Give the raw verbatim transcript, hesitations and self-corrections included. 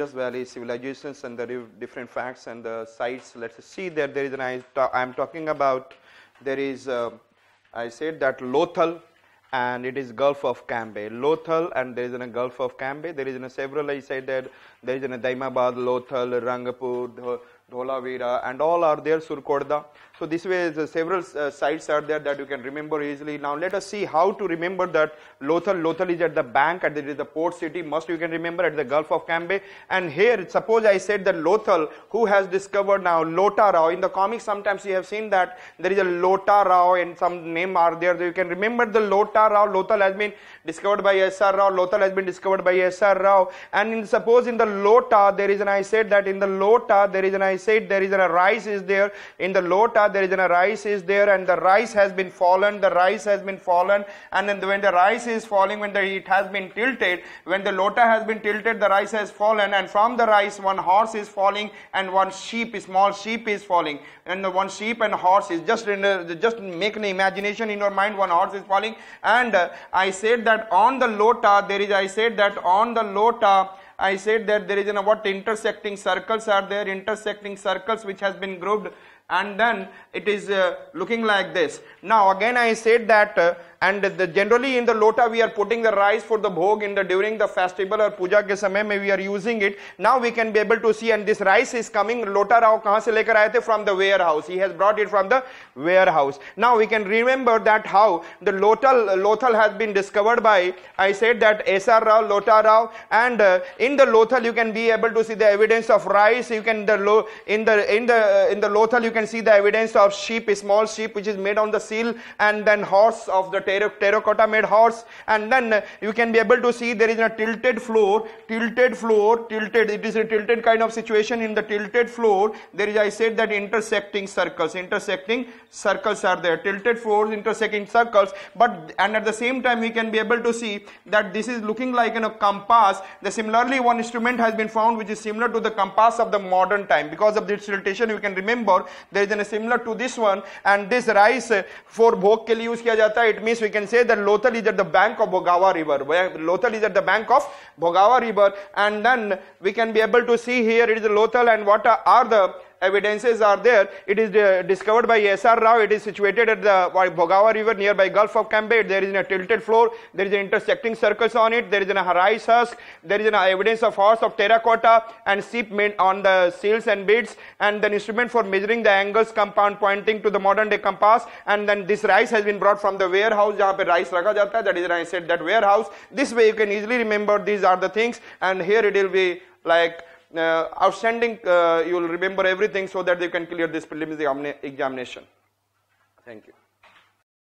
Indus Valley civilizations and the different facts and the sites. Let's see that there is an, I, I am talking about, there is, uh, I said that Lothal and it is Gulf of Cambay. Lothal and there is a Gulf of Cambay. There is a several, I said that there is a Daimabad, Lothal, Rangpur, Dholavira, and all are there, Surkorda. So this way the several uh, sites are there that you can remember easily. Now let us see how to remember that Lothal. Lothal is at the bank, and it is the port city, must you can remember, at the Gulf of Cambay. And here, suppose I said that Lothal, who has discovered now Lothal Rao. In the comics sometimes you have seen that there is a Lothal Rao and some name are there. You can remember the Lothal Rao. Lothal has been discovered by S R. Rao. Lothal has been discovered by S R. Rao. And in, suppose in the Lothal, there is an, I said that in the Lothal, there is an, I said there is an, a rice is there. In the Lothal there is an, a rice is there, and the rice has been fallen, the rice has been fallen, and then when the rice is falling, when the, it has been tilted, when the Lothal has been tilted, the rice has fallen, and from the rice one horse is falling and one sheep, small sheep is falling, and the one sheep and horse is just, in a, just make an imagination in your mind, one horse is falling. And uh, I said that on the Lothal there is, I said that on the Lothal, I said that there is an, what intersecting circles are there, intersecting circles which has been grouped, and then it is uh, looking like this. Now again I said that uh, and the, generally in the Lothal we are putting the rice for the bhog in the during the festival or puja ke samay mein we are using it. Now we can be able to see, and this rice is coming. Lothal Rao kahan se lekar aaye the? From the warehouse. He has brought it from the warehouse. Now we can remember that how the Lothal Lothal has been discovered by, I said that S R. Rao, Lothal Rao, and uh, in the Lothal you can be able to see the evidence of rice. You can the lo, in the in the uh, in the Lothal you can see the evidence of sheep, small sheep which is made on the seal, and then horse of the terracotta made horse, and then uh, you can be able to see there is a tilted floor, tilted floor, tilted, it is a tilted kind of situation. In the tilted floor, there is, I said that intersecting circles, intersecting circles are there, tilted floors, intersecting circles, but, and at the same time we can be able to see that this is looking like a compass. The similarly one instrument has been found which is similar to the compass of the modern time. Because of this tiltation you can remember there is a similar to this one, and this rice uh, for bhog ke liye use kiya jata hai. It means we can say that Lothal is at the bank of Bhogava river. Lothal is at the bank of Bhogava river, and then we can be able to see here it is Lothal, and what are the evidences are there. It is uh, discovered by S R. Rao. It is situated at the Bhogava river nearby Gulf of Cambay. There is a tilted floor. There is an intersecting circles on it. There is a rice husk. There is an evidence of horse of terracotta and sheep made on the seals and beads, and an instrument for measuring the angles compound pointing to the modern day compass. And then this rice has been brought from the warehouse jahan pe rice rakha jata hai. That is, I said that warehouse. This way you can easily remember these are the things, and here it will be like Uh, outstanding, uh, you will remember everything so that you can clear this preliminary examination. Thank you.